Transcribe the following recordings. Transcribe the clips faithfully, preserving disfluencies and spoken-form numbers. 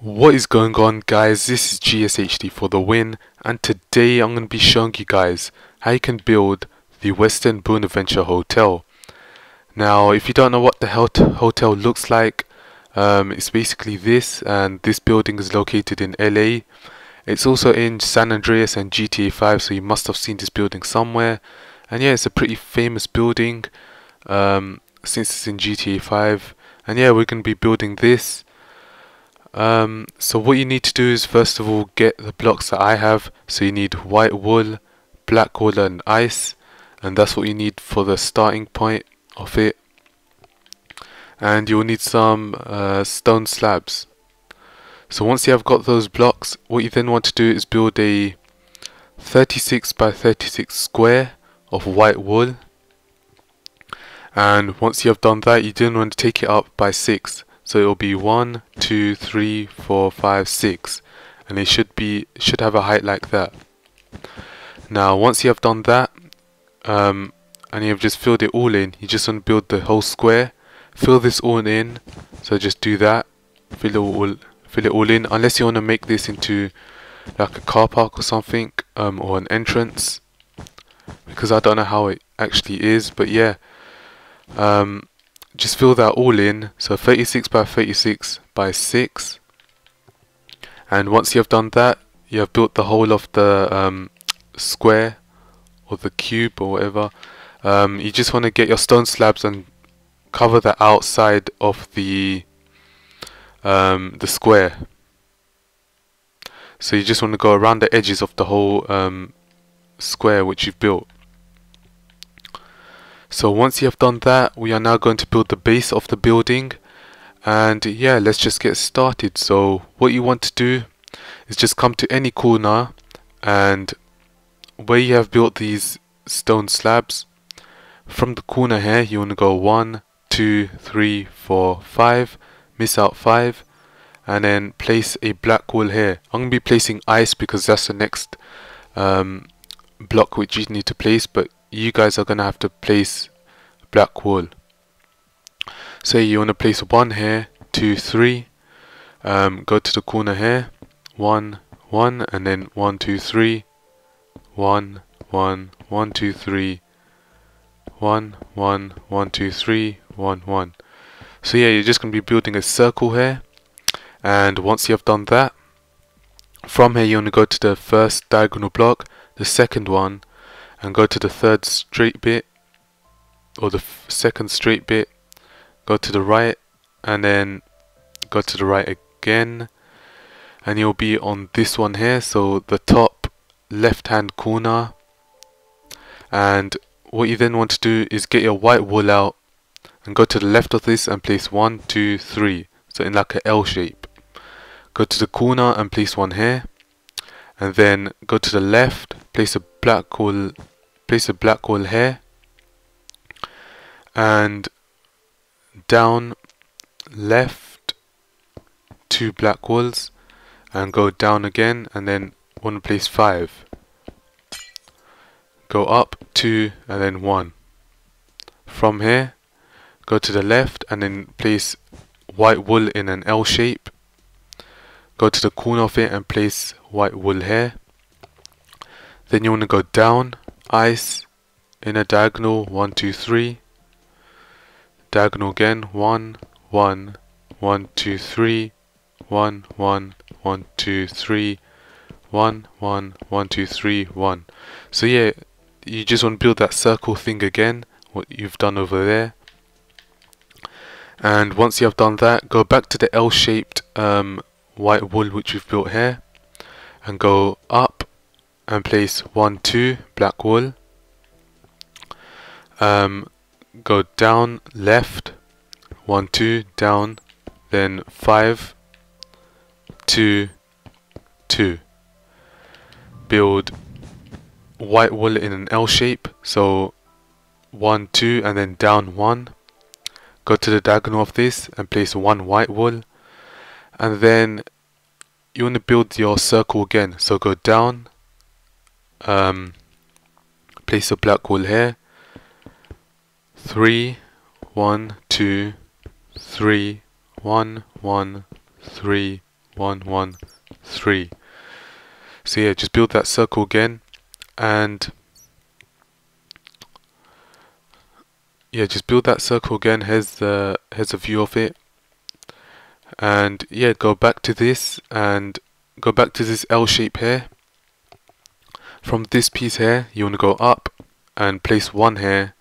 What is going on, guys? This is G S H D for the win, and today I'm going to be showing you guys how you can build the Westin Bonaventure Hotel. Now, if you don't know what the hotel looks like, um, it's basically this, and this building is located in L A. It's also in San Andreas and G T A five, so you must have seen this building somewhere. And yeah, it's a pretty famous building um, since it's in G T A five. And yeah, we're going to be building this. Um, so what you need to do is first of all get the blocks that I have. So you need white wool, black wool and ice, and that's what you need for the starting point of it. And you'll need some uh, stone slabs. So once you have got those blocks, what you then want to do is build a thirty-six by thirty-six square of white wool, and once you have done that, you then want to take it up by six. So it'll be one, two, three, four, five, six, and it should be should have a height like that. Now, once you have done that, um, and you have just filled it all in, you just want to build the whole square. Fill this all in. So just do that. Fill it all. Fill it all in. Unless you want to make this into like a car park or something, um, or an entrance, because I don't know how it actually is. But yeah. Um, Just fill that all in, so thirty-six by thirty-six by six, and once you have done that, you have built the whole of the um, square or the cube or whatever. Um, you just want to get your stone slabs and cover the outside of the um, the square. So you just want to go around the edges of the whole um, square which you've built. So once you have done that, we are now going to build the base of the building, and yeah, let's just get started. So what you want to do is just come to any corner, and where you have built these stone slabs, from the corner here you want to go one, two, three, four, five, miss out five, and then place a black wool here. I'm going to be placing ice because that's the next um, block which you need to place, but you guys are going to have to place black wool. So you want to place one here, two, three, um, go to the corner here, one, one, and then one, two, three, one, one, one, two, three, one, one, one, two, three, one, one. So yeah, you're just going to be building a circle here, and once you have done that, from here you want to go to the first diagonal block, the second one, and go to the third straight bit, or the f second straight bit, go to the right, and then go to the right again, and you'll be on this one here, so the top left hand corner. And what you then want to do is get your white wool out and go to the left of this and place one, two, three, so in like an L shape. Go to the corner and place one here, and then go to the left, place a black wool place a black wool here, and down left two black wools, and go down again, and then want to place five, go up two, and then one. From here go to the left and then place white wool in an L shape, go to the corner of it and place white wool here. Then you want to go down, ice, in a diagonal, one, two, three, diagonal again, one, one, one, two, three, one, one, one, two, three, one, one, one, two, three, one. So yeah, you just want to build that circle thing again, what you've done over there. And once you have done that, go back to the L-shaped um, white wool which you've built here, and go up and place one, two, black wool, um, go down left, one, two, down, then five, two, two, build white wool in an L shape, so one, two, and then down one, go to the diagonal of this and place one white wool, and then you want to build your circle again, so go down, Um, place a black wool here, three, one, two, three, one, one, three, one, one, three. So yeah, just build that circle again, and yeah, just build that circle again. Here's the here's a view of it, and yeah, go back to this and go back to this L shape here. From this piece here, you want to go up and place one here,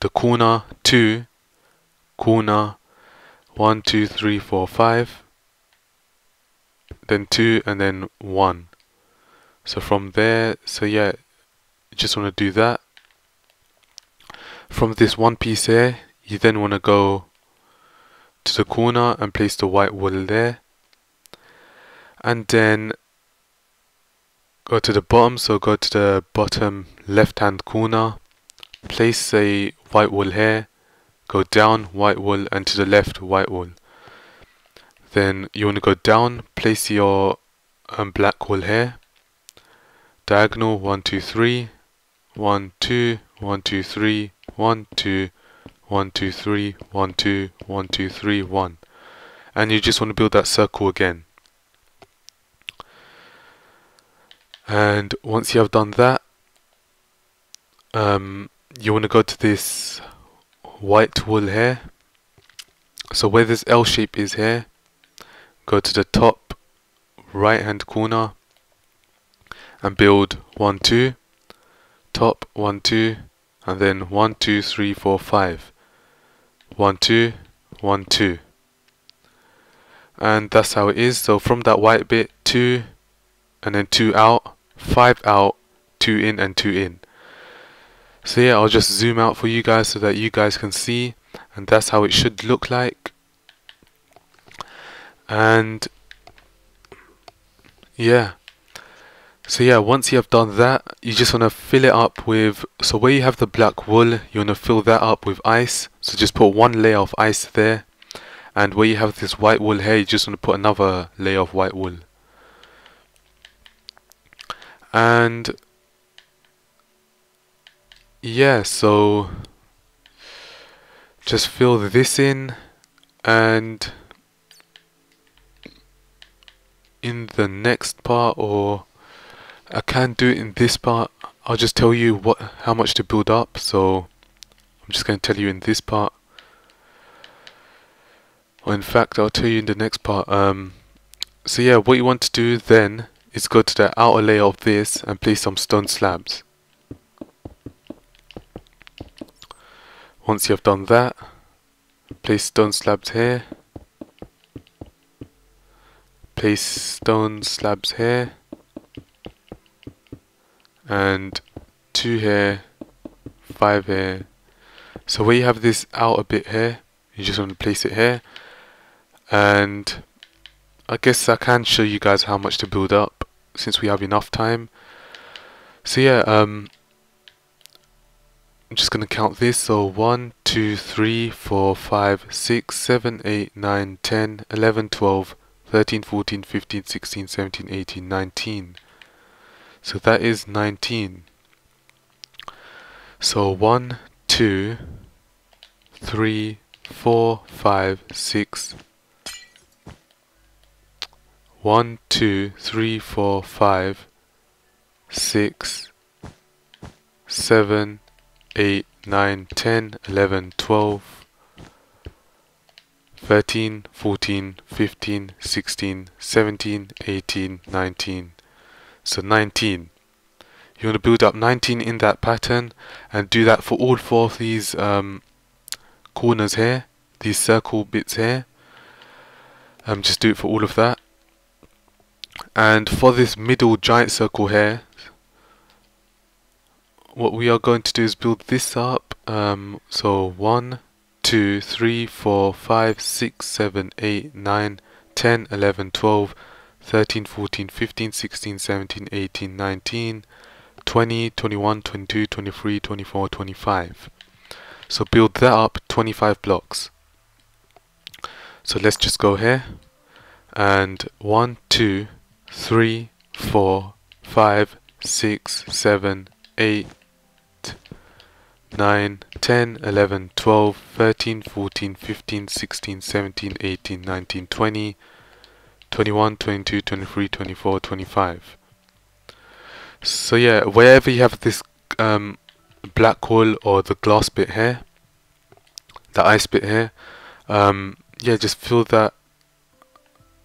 the corner two, corner one, two, three, four, five, then two, and then one. So from there, so yeah, you just want to do that. From this one piece here, you then want to go to the corner and place the white wall there, and then go to the bottom. So go to the bottom left hand corner, place a white wall here, go down, white wall, and to the left, white wall. Then you want to go down, place your um, black wall here, diagonal one, two, three, one, two, one, two, three, one, two, one, two, three, one, two, one, two, three, one. And you just want to build that circle again. And once you have done that, um, you want to go to this white wall here. So where this L shape is here, go to the top right hand corner and build one, two, top one, two, and then one, two, three, four, five. one, two, one, two. And that's how it is. So from that white bit, two, and then two out, five out, two in, and two in. So yeah, I'll just zoom out for you guys so that you guys can see. And that's how it should look like. And yeah. So yeah, once you have done that, you just want to fill it up with, so where you have the black wool, you want to fill that up with ice. So just put one layer of ice there. And where you have this white wool here, you just want to put another layer of white wool. And yeah, so just fill this in, and in the next part, or I can do it in this part, I'll just tell you what how much to build up. So I'm just going to tell you in this part, or in fact I'll tell you in the next part. Um, so yeah, what you want to do then is go to the outer layer of this and place some stone slabs. Once you have done that, place stone slabs here, place stone slabs here, and two here, five here. So where you have this outer bit here, you just want to place it here. And I guess I can show you guys how much to build up since we have enough time. So yeah, um, I'm just going to count this. So one, two, three, four, five, six, seven, eight, nine, ten, eleven, twelve, thirteen, fourteen, fifteen, sixteen, seventeen, eighteen, nineteen. So that is nineteen. So one, two, three, four, five, six. one, two, three, four, five, six, seven, eight, nine, ten, eleven, twelve, thirteen, fourteen, fifteen, sixteen, seventeen, eighteen, nineteen. So nineteen. You want to build up nineteen in that pattern, and do that for all four of these um, corners here, these circle bits here. Um, just do it for all of that. And for this middle giant circle here, what we are going to do is build this up. Um, so one, two, three, four, five, six, seven, eight, nine, ten, eleven, twelve, thirteen, fourteen, fifteen, sixteen, seventeen, eighteen, nineteen, twenty, twenty-one, twenty-two, twenty-three, twenty-four, twenty-five. So build that up, twenty-five blocks. So let's just go here, and one, two, three, four, five, six, seven, eight, nine, ten, eleven, twelve, thirteen, fourteen, fifteen, sixteen, seventeen, eighteen, nineteen, twenty, twenty-one, twenty-two, twenty-three, twenty-four, twenty-five. So yeah, wherever you have this um, black hole or the glass bit here, the ice bit here, um, yeah, just fill that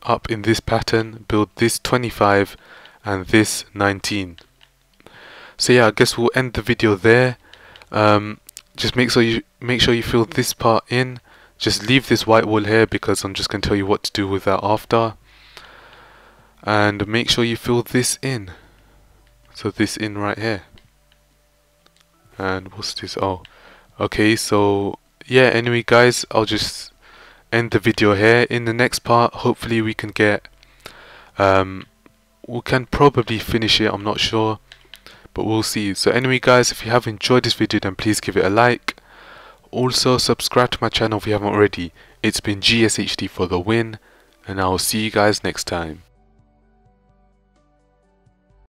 up in this pattern, build this twenty-five and this nineteen. So yeah, I guess we'll end the video there. Um, just make sure you make sure you fill this part in. Just leave this white wall here because I'm just going to tell you what to do with that after. And make sure you fill this in. So this in right here. And what's this? Oh, okay. So yeah. Anyway, guys, I'll just end the video here. In the next part, hopefully we can get. Um, we can probably finish it. I'm not sure, but we'll see. So anyway, guys, if you have enjoyed this video, then please give it a like. Also, subscribe to my channel if you haven't already. It's been G S H D for the win, and I'll see you guys next time.